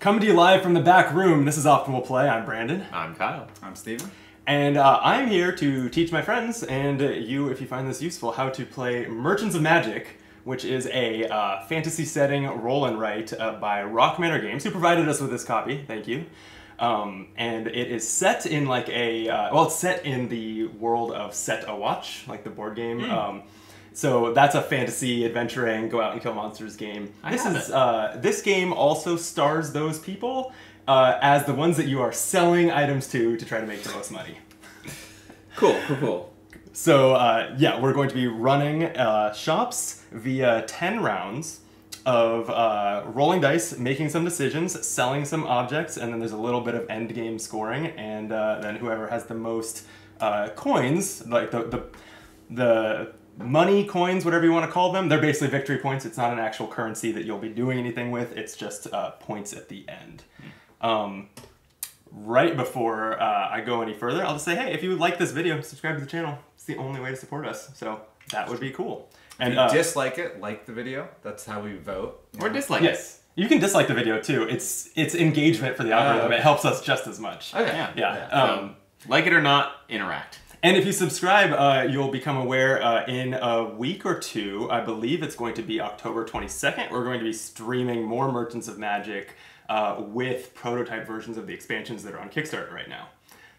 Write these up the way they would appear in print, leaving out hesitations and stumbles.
Coming to you live from the back room, this is Optimal Play. I'm Brandon. I'm Kyle. I'm Steven. And I'm here to teach my friends, and you, if you find this useful, how to play Merchants of Magic, which is a fantasy setting roll and write by Rock Manor Games, who provided us with this copy. Thank you. And it is set in like a, well, it's set in the world of Set-A-Watch, like the board game. So that's a fantasy adventuring, go out and kill monsters game. This game also stars those people as the ones that you are selling items to try to make the most money. Cool. So yeah, we're going to be running shops via 10 rounds of rolling dice, making some decisions, selling some objects, and then there's a little bit of end game scoring, and then whoever has the most coins, like the money, coins, whatever you want to call them, they're basically victory points. It's not an actual currency that you'll be doing anything with. It's just points at the end. Right before I go any further, I'll just say, hey, if you like this video, subscribe to the channel. It's the only way to support us, so that would be cool. And if you dislike it, like the video. That's how we vote. Or dislike it. You can dislike the video, too. It's engagement for the algorithm. It helps us just as much. Okay. Yeah. Like it or not, interact. And if you subscribe, you'll become aware in a week or two, I believe it's going to be October 22nd, we're going to be streaming more Merchants of Magic with prototype versions of the expansions that are on Kickstarter right now.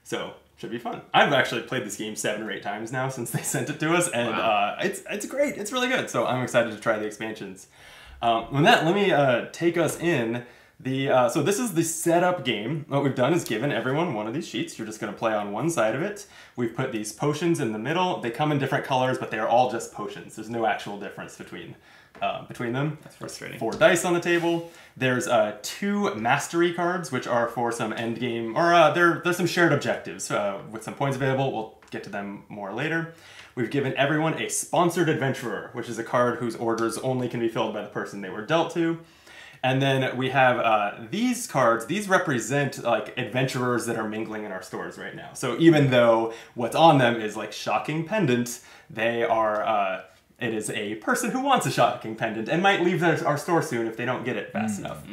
So, should be fun. I've actually played this game 7 or 8 times now since they sent it to us, and wow. It's great, it's really good, so I'm excited to try the expansions. With that, let me take us in. So this is the setup game. What we've done is given everyone one of these sheets. You're just going to play on one side of it. We've put these potions in the middle. They come in different colors, but they are all just potions. There's no actual difference between them. That's frustrating. There's 4 dice on the table. There's 2 mastery cards, which are for some end game, or there's some shared objectives with some points available. We'll get to them more later. We've given everyone a sponsored adventurer, which is a card whose orders only can be filled by the person they were dealt to. And then we have these cards. These represent like adventurers that are mingling in our stores right now. So even though what's on them is like shocking pendant, they are, it is a person who wants a shocking pendant and might leave our store soon if they don't get it fast enough.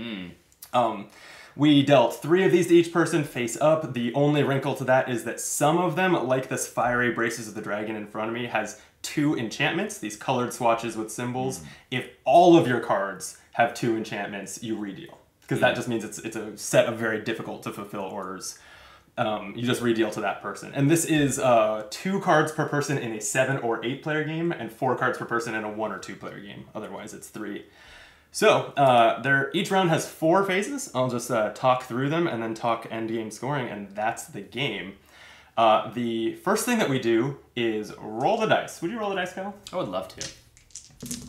We dealt 3 of these to each person, face up. The only wrinkle to that is that some of them, like this fiery Braces of the Dragon in front of me, has 2 enchantments, these colored swatches with symbols. If all of your cards have 2 enchantments, you redeal. Because that just means it's a set of very difficult to fulfill orders. You just redeal to that person. And this is 2 cards per person in a 7 or 8 player game, and 4 cards per person in a 1 or 2 player game. Otherwise, it's 3. So, each round has 4 phases. I'll just talk through them and then talk endgame scoring, and that's the game. The first thing that we do is roll the dice. Would you roll the dice, Kyle? I would love to.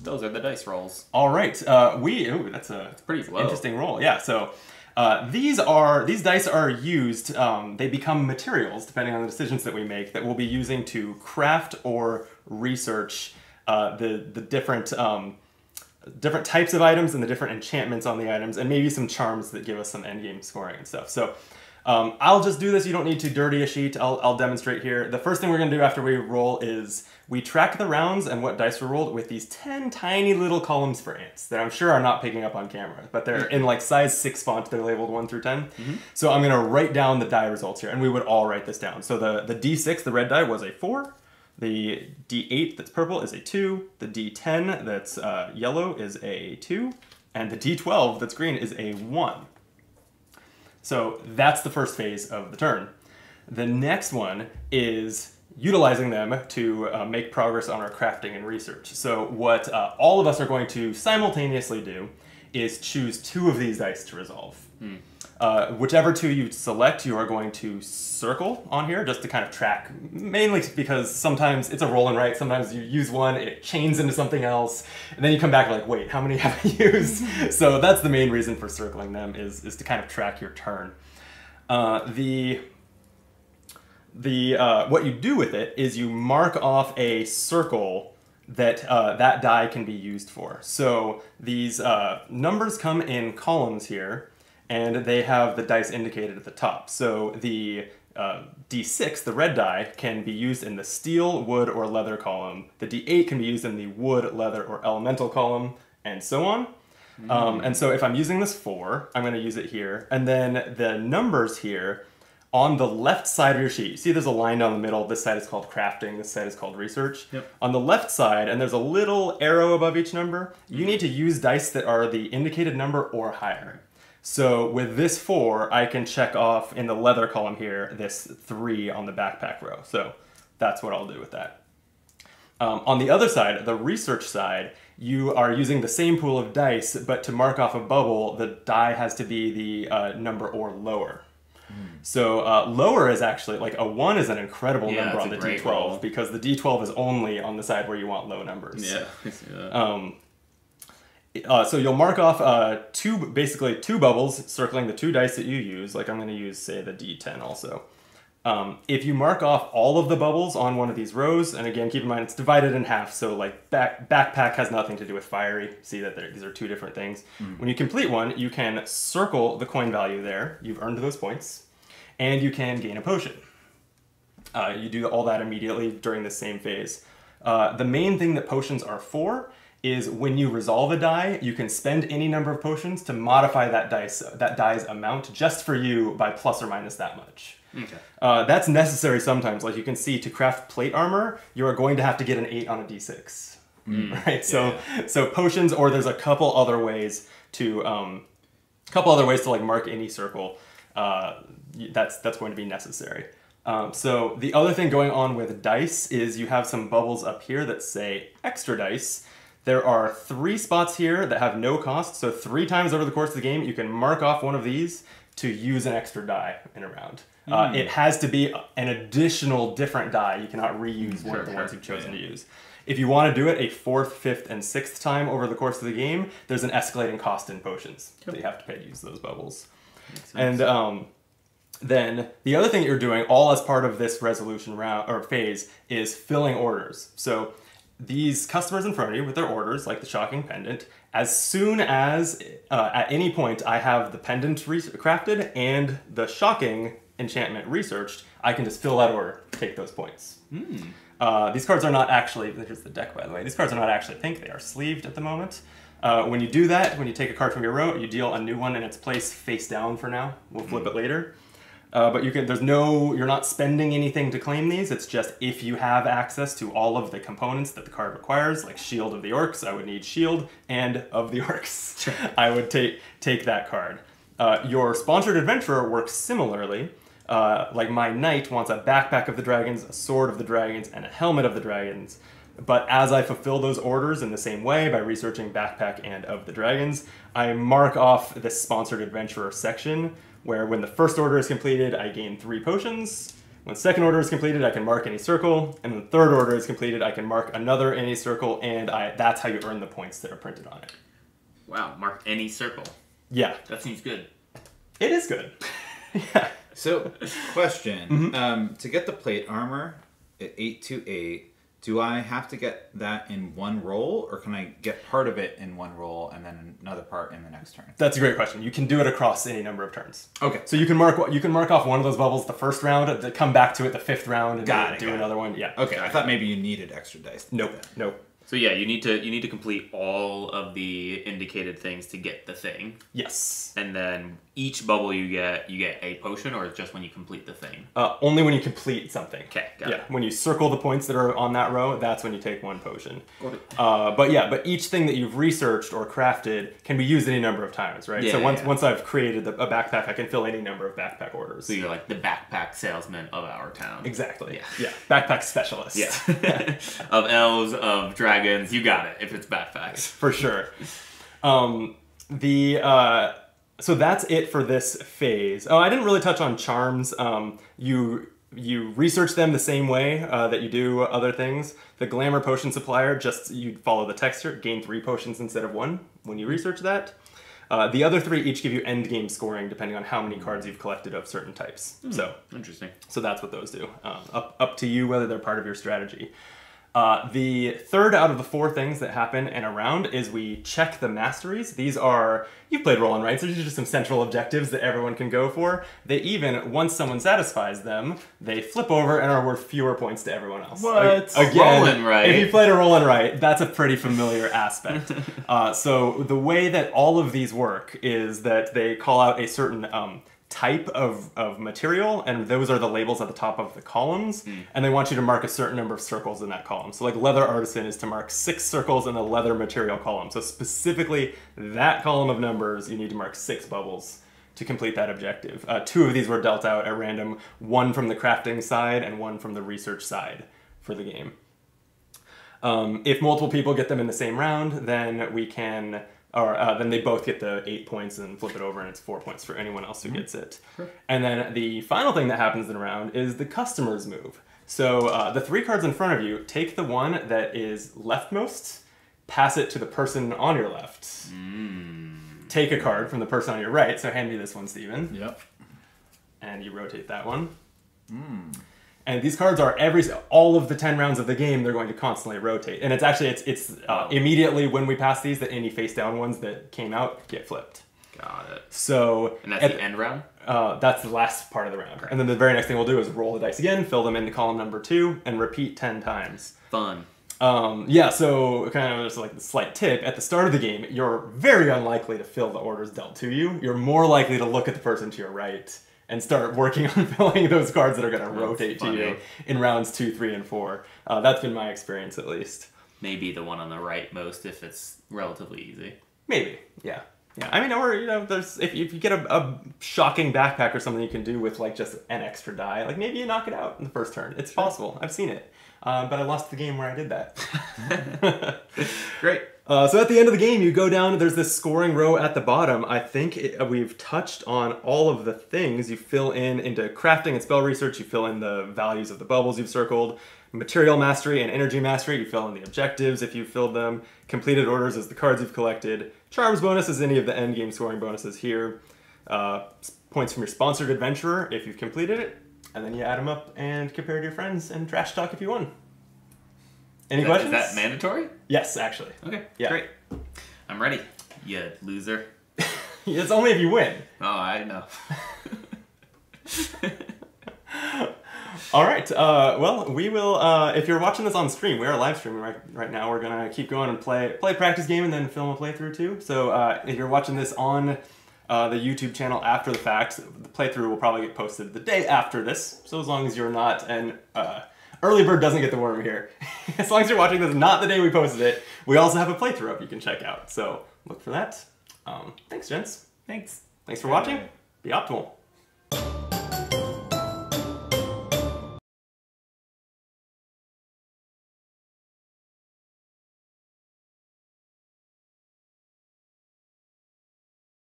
Those are the dice rolls. All right. Ooh, that's pretty low. Interesting roll. Yeah, so these dice are used. They become materials, depending on the decisions that we make, that we'll be using to craft or research the different... different types of items and the different enchantments on the items, and maybe some charms that give us some endgame scoring and stuff. So I'll just do this. You don't need to dirty a sheet. I'll demonstrate here. The first thing we're going to do after we roll is we track the rounds and what dice were rolled with these 10 tiny little columns for ants that I'm sure are not picking up on camera, but they're in like size 6 font. They're labeled 1 through 10. So I'm going to write down the die results here, and we would all write this down. So the D6, the red die, was a 4. The D8 that's purple is a 2, the D10 that's yellow is a 2, and the D12 that's green is a 1. So that's the first phase of the turn. The next one is utilizing them to make progress on our crafting and research. So what all of us are going to simultaneously do is choose 2 of these dice to resolve. Whichever 2 you select, you are going to circle on here just to kind of track, mainly because sometimes it's a roll and write. Sometimes you use one, it chains into something else, and then you come back like, wait, how many have I used? So that's the main reason for circling them is to kind of track your turn. What you do with it is you mark off a circle that that die can be used for. So these numbers come in columns here, and they have the dice indicated at the top. So the D6, the red die, can be used in the steel, wood, or leather column. The D8 can be used in the wood, leather, or elemental column, and so on. And so if I'm using this 4, I'm going to use it here. And then the numbers here on the left side of your sheet, you see there's a line down the middle. This side is called crafting. This side is called research. Yep. On the left side, and there's a little arrow above each number, you need to use dice that are the indicated number or higher. So with this 4, I can check off in the leather column here, this 3 on the backpack row. So that's what I'll do with that. On the other side, the research side, you are using the same pool of dice, but to mark off a bubble, the die has to be the number or lower. So lower is actually, like a 1 is an incredible number on the D12 roll, because the D12 is only on the side where you want low numbers. Yeah. So you'll mark off basically two bubbles circling the 2 dice that you use. Like I'm going to use, say, the D10 also. If you mark off all of the bubbles on one of these rows, and again, keep in mind it's divided in half, so like backpack has nothing to do with fiery. See that these are two different things. When you complete one, you can circle the coin value there. You've earned those points. And you can gain a potion. You do all that immediately during the same phase. The main thing that potions are for is when you resolve a die, you can spend any number of potions to modify that die's amount just for you by plus or minus that much. Okay. That's necessary sometimes. Like you can see, to craft plate armor, you are going to have to get an 8 on a d6. Right? So potions, or there's a couple other ways to like mark any circle. That's going to be necessary. So the other thing going on with dice is you have some bubbles up here that say extra dice. There are 3 spots here that have no cost, so 3 times over the course of the game, you can mark off one of these to use an extra die in a round. It has to be an additional different die. You cannot reuse one of the ones you've chosen to use. If you want to do it a 4th, 5th, and 6th time over the course of the game, there's an escalating cost in potions that you have to pay to use those bubbles. And then the other thing that you're doing, all as part of this resolution round or phase, is filling orders. So these customers in front of you with their orders, like the shocking pendant, as soon as, at any point, I have the pendant crafted and the shocking enchantment researched, I can just fill that order, take those points. These cards are not actually, here's the deck by the way, these cards are not actually pink, they are sleeved at the moment. When you do that, when you take a card from your row, you deal a new one in its place face down for now. We'll flip it later. But you can, you're not spending anything to claim these. It's just if you have access to all of the components that the card requires, like Shield of the Orcs, I would need Shield and of the Orcs. I would take that card. Your Sponsored Adventurer works similarly. Like my Knight wants a Backpack of the Dragons, a Sword of the Dragons, and a Helmet of the Dragons. But as I fulfill those orders in the same way by researching Backpack and of the Dragons, I mark off this Sponsored Adventurer section, where when the first order is completed, I gain 3 potions. When the second order is completed, I can mark any circle. And when the third order is completed, I can mark another any circle, and that's how you earn the points that are printed on it. Wow, mark any circle. Yeah. That seems good. It is good. Yeah. So, question. To get the plate armor at 828, do I have to get that in one roll, or can I get part of it in one roll and then another part in the next turn? That's a great question. You can do it across any number of turns. Okay. So you can mark off one of those bubbles the first round, come back to it the 5th round, and do another one. Yeah. Okay. I thought maybe you needed extra dice. Nope. So yeah, you need to complete all of the indicated things to get the thing. Yes. And then each bubble you get a potion, or just when you complete the thing? Only when you complete something. Okay, got it. When you circle the points that are on that row, that's when you take one potion. But each thing that you've researched or crafted can be used any number of times, right? Yeah, so once I've created a backpack, I can fill any number of backpack orders. So you're like the backpack salesman of our town. Exactly. Yeah. Backpack specialist. Yeah. Of elves, of dragons. You got it. If it's backpacks, for sure. So that's it for this phase. Oh, I didn't really touch on charms. You research them the same way that you do other things. The glamour potion supplier, just you follow the text here, gain 3 potions instead of 1 when you research that. The other 3 each give you end game scoring depending on how many cards you've collected of certain types. So interesting. So that's what those do. Up to you whether they're part of your strategy. The third out of the four things that happen in a round is we check the masteries. These are, you've played Roll and Writes, so these are just some central objectives that everyone can go for. They even, once someone satisfies them, they flip over and are worth fewer points to everyone else. What? Again, Roll and Write. If you played a Roll and Write, that's a pretty familiar aspect. So the way that all of these work is that they call out a certain type of material, and those are the labels at the top of the columns, and they want you to mark a certain number of circles in that column. So like leather artisan is to mark 6 circles in the leather material column. So specifically that column of numbers, you need to mark 6 bubbles to complete that objective. 2 of these were dealt out at random, one from the crafting side and one from the research side for the game. If multiple people get them in the same round, then we can then they both get the 8 points and flip it over, and it's 4 points for anyone else who gets it. Sure. And then the final thing that happens in a round is the customer's move. So the 3 cards in front of you, take the one that is leftmost, pass it to the person on your left. Take a card from the person on your right, so hand me this one, Steven. Yep. And you rotate that one. And these cards are all of the 10 rounds of the game. They're going to constantly rotate, and it's actually immediately when we pass these that any face down ones that came out get flipped. Got it. So and that's the end round. That's the last part of the round, and then the very next thing we'll do is roll the dice again, fill them into column number 2, and repeat 10 times. Fun. Yeah. So kind of just like the slight tip at the start of the game, you're very unlikely to fill the orders dealt to you. You're more likely to look at the person to your right and start working on filling those cards that are going to rotate to you in rounds 2, 3, and 4. That's been my experience, at least. Maybe the one on the right most, if it's relatively easy. Maybe, yeah, yeah. I mean, or you know, there's if you get a shocking backpack or something, you can do with like just an extra die. Like maybe you knock it out in the first turn. It's possible. I've seen it, but I lost the game where I did that. Great. So at the end of the game, you go down, there's this scoring row at the bottom. I think we've touched on all of the things. You fill in into crafting and spell research, you fill in the values of the bubbles you've circled, material mastery and energy mastery, you fill in the objectives if you filled them, completed orders is the cards you've collected, charms bonus is any of the end game scoring bonuses here, points from your sponsored adventurer if you've completed it, and then you add them up and compare to your friends and trash talk if you won. Any questions? Is that mandatory? Yes, actually. Okay, yeah. Great. I'm ready, you loser. It's only if you win. Oh, I know. All right, well, we will, if you're watching this on stream, we are live streaming right now. We're going to keep going and play a practice game and then film a playthrough too. So if you're watching this on the YouTube channel after the fact, the playthrough will probably get posted the day after this. So as long as you're not an... early bird doesn't get the worm here. As long as you're watching this, not the day we posted it, we also have a playthrough up you can check out. So look for that. Thanks, gents. Thanks. Thanks for watching. Be optimal.